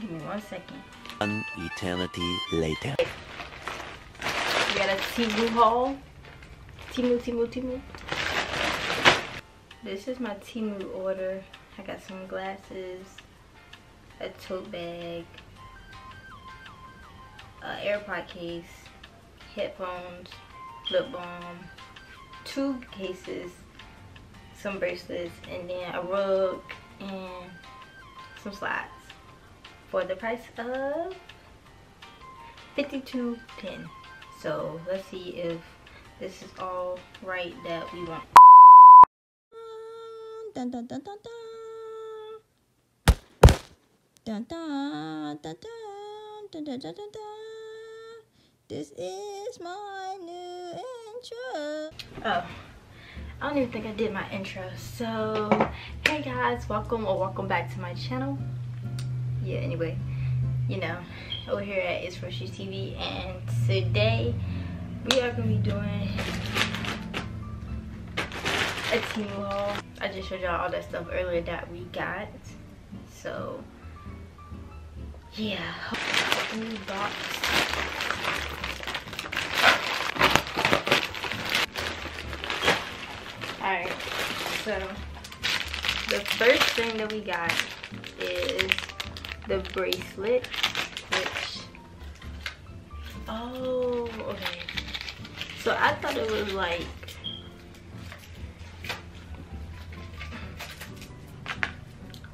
Give me 1 second. An eternity later. We got a Temu haul. Temu. This is my Temu order. I got some glasses, a tote bag, an AirPod case, headphones, lip balm, 2 cases, some bracelets, and then a rug and some slides for the price of $52.10. So let's see if this is all right that we want. Dun, dun, dun, dun, dun. Dun, dun, dun, dun, dun, dun, dun. This is my new intro. Oh, I don't even think I did my intro. So, hey guys, welcome back to my channel. Yeah, anyway, you know, over here at It's Frosherie TV, and today we are going to be doing a Temu haul. I just showed y'all all that stuff earlier that we got. So, yeah. Open the box. Alright, so the first thing that we got is the bracelet, which, oh, okay. So I thought it was like,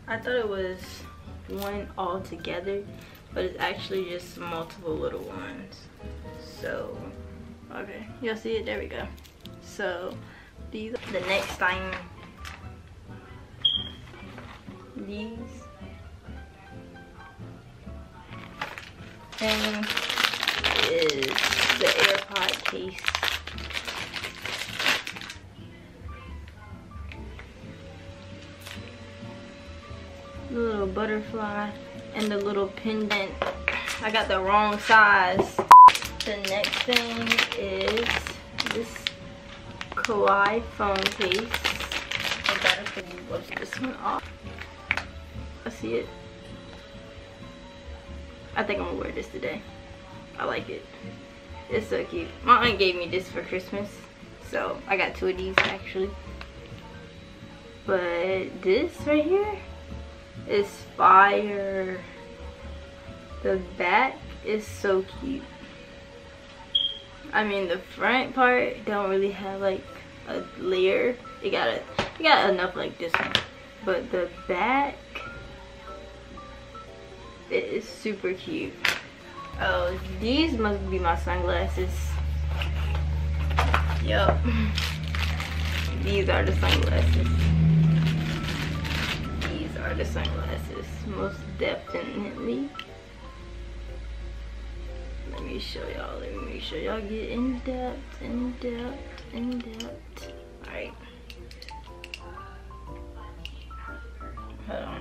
I thought it was one all together, but it's actually just multiple little ones. So, okay, y'all see it? There we go. So, these are the next thing. These. And is the AirPod case. The little butterfly and the little pendant. I got the wrong size. The next thing is this Kawaii phone case. I gotta flip this one off. I see it. I think I'm gonna wear this today. I like it. It's so cute. My aunt gave me this for Christmas, so I got 2 of these actually. But this right here is fire. The back is so cute. I mean, the front part don't really have like a layer. It got enough like this one, but the back. It is super cute. Oh, these must be my sunglasses. Yup. These are the sunglasses. These are the sunglasses. Most definitely. Let me show y'all. Let me make sure y'all get in depth, Alright. Hold on.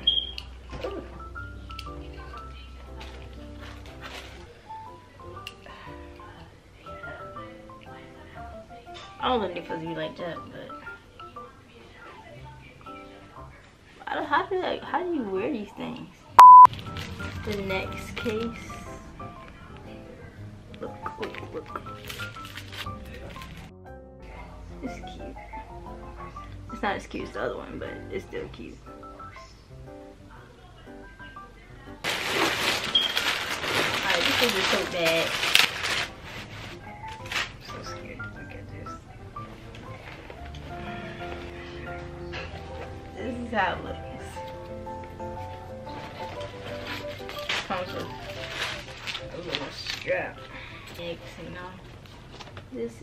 I don't think they're supposed to be like that, but how do you wear these things? The next case. Look. It's cute. It's not as cute as the other one, but it's still cute. Alright, this is a tote bag. How it looks. Comes with a little strap. This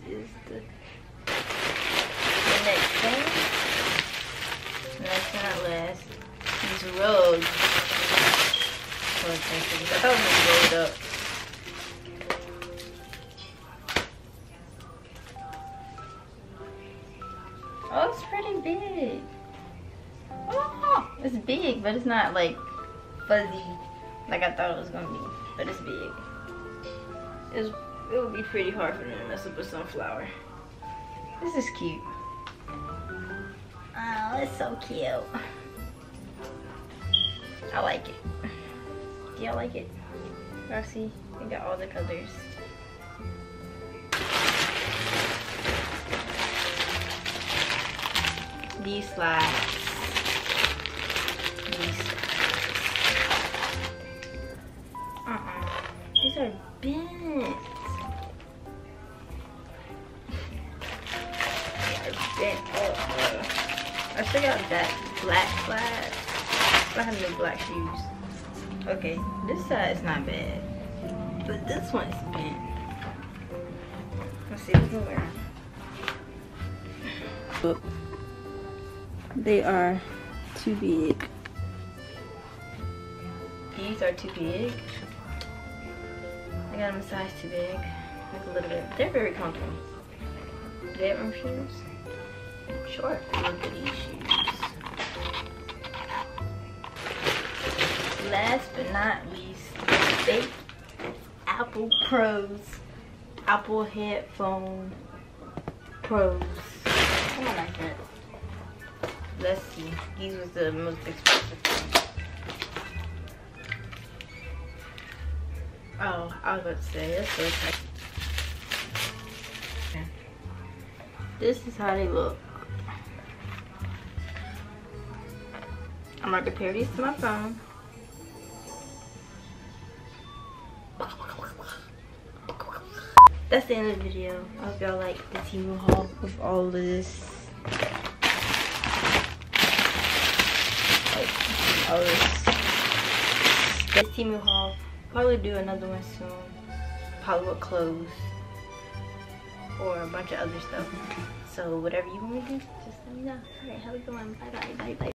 is the next thing. Last but not last, these rugs. Oh, I'm gonna roll it up. Oh, it's pretty big. Oh, it's big, but it's not like fuzzy like I thought it was gonna be, but it's big. It would be pretty hard for them to mess up with sunflower. This is cute. Oh, it's so cute. I like it. Do y'all like it? Roxy, I got all the colors. These slides. These are bent. They are bent up. I still got that black slide. I have no black shoes. Okay, this side is not bad, but this one's bent. Let's see what we can wear. Look, they are too big. These are too big. I got them a size too big, like a little bit. They're very comfortable. Bedroom shoes. Short. Look at these shoes. Last but not least, fake Apple Pros, Apple headphone Pros. Come on, like that. Let's see. These was the most expensive thing. Oh, I was about to say that's so exciting. This is how they look. I'm gonna compare these to my phone. That's the end of the video. I hope y'all like the Temu haul with all of this. This Temu haul. Probably do another one soon. Probably with clothes. Or a bunch of other stuff. So whatever you want me to do, just let me know. Alright, how we going? Bye bye.